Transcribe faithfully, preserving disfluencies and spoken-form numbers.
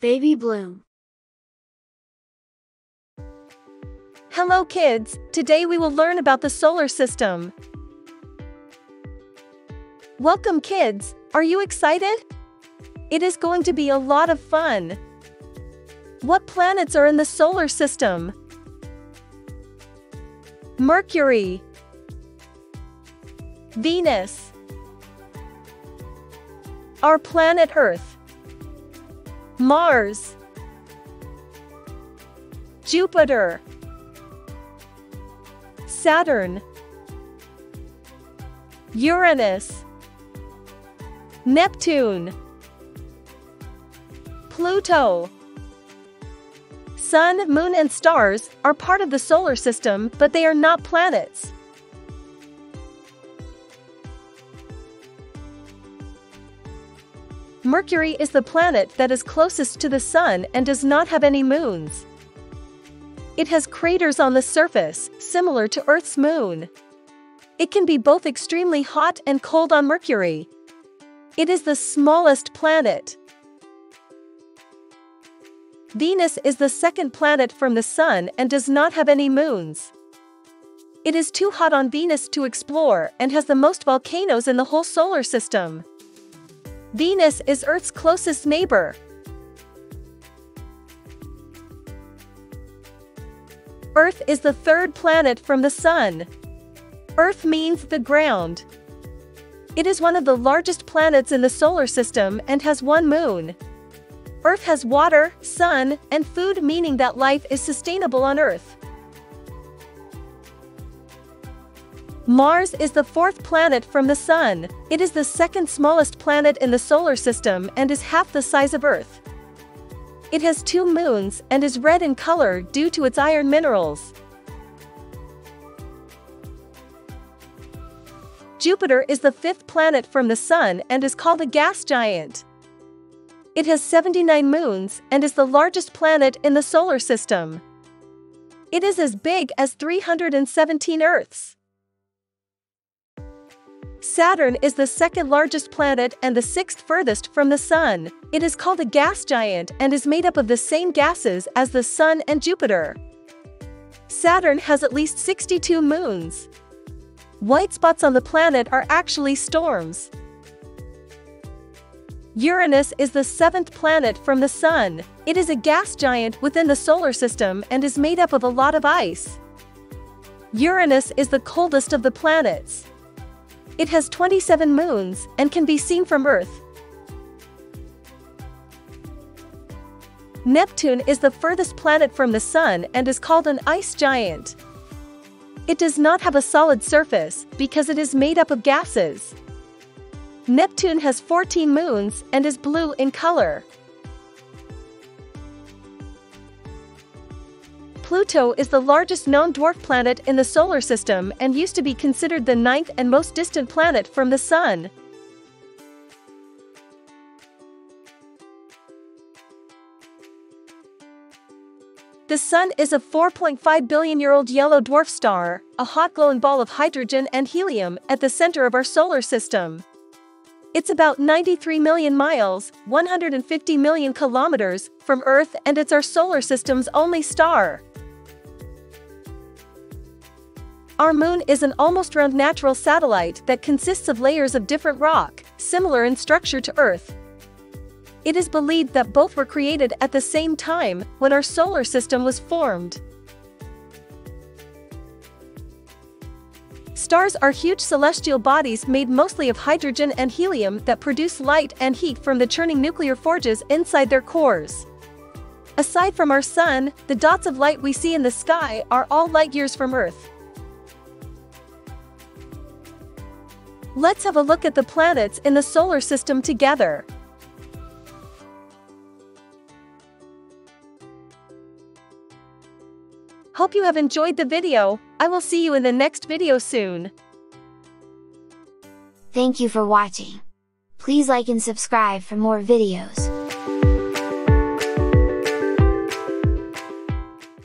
Baby Bloom. Hello kids, today we will learn about the solar system. Welcome kids, are you excited? It is going to be a lot of fun. What planets are in the solar system? Mercury, Venus, our planet Earth, Mars, Jupiter, Saturn, Uranus, Neptune, Pluto. Sun, moon, and stars are part of the solar system, but they are not planets. Mercury is the planet that is closest to the Sun and does not have any moons. It has craters on the surface, similar to Earth's moon. It can be both extremely hot and cold on Mercury. It is the smallest planet. Venus is the second planet from the Sun and does not have any moons. It is too hot on Venus to explore and has the most volcanoes in the whole solar system. Venus is Earth's closest neighbor. Earth is the third planet from the Sun. Earth means the ground. It is one of the largest planets in the solar system and has one moon. Earth has water, sun, and food, meaning that life is sustainable on Earth. Mars is the fourth planet from the Sun. It is the second smallest planet in the solar system and is half the size of Earth. It has two moons and is red in color due to its iron minerals. Jupiter is the fifth planet from the Sun and is called a gas giant. It has seventy-nine moons and is the largest planet in the solar system. It is as big as three hundred seventeen Earths. Saturn is the second largest planet and the sixth furthest from the Sun. It is called a gas giant and is made up of the same gases as the Sun and Jupiter. Saturn has at least sixty-two moons. White spots on the planet are actually storms. Uranus is the seventh planet from the Sun. It is a gas giant within the solar system and is made up of a lot of ice. Uranus is the coldest of the planets. It has twenty-seven moons and can be seen from Earth. Neptune is the furthest planet from the Sun and is called an ice giant. It does not have a solid surface because it is made up of gases. Neptune has fourteen moons and is blue in color. Pluto is the largest known dwarf planet in the solar system and used to be considered the ninth and most distant planet from the Sun. The Sun is a four point five billion year old yellow dwarf star, a hot glowing ball of hydrogen and helium at the center of our solar system. It's about ninety-three million miles, one hundred fifty million kilometers, from Earth, and it's our solar system's only star. Our moon is an almost-round natural satellite that consists of layers of different rock, similar in structure to Earth. It is believed that both were created at the same time, when our solar system was formed. Stars are huge celestial bodies made mostly of hydrogen and helium that produce light and heat from the churning nuclear forges inside their cores. Aside from our Sun, the dots of light we see in the sky are all light years from Earth. Let's have a look at the planets in the solar system together. Hope you have enjoyed the video. I will see you in the next video soon. Thank you for watching. Please like and subscribe for more videos.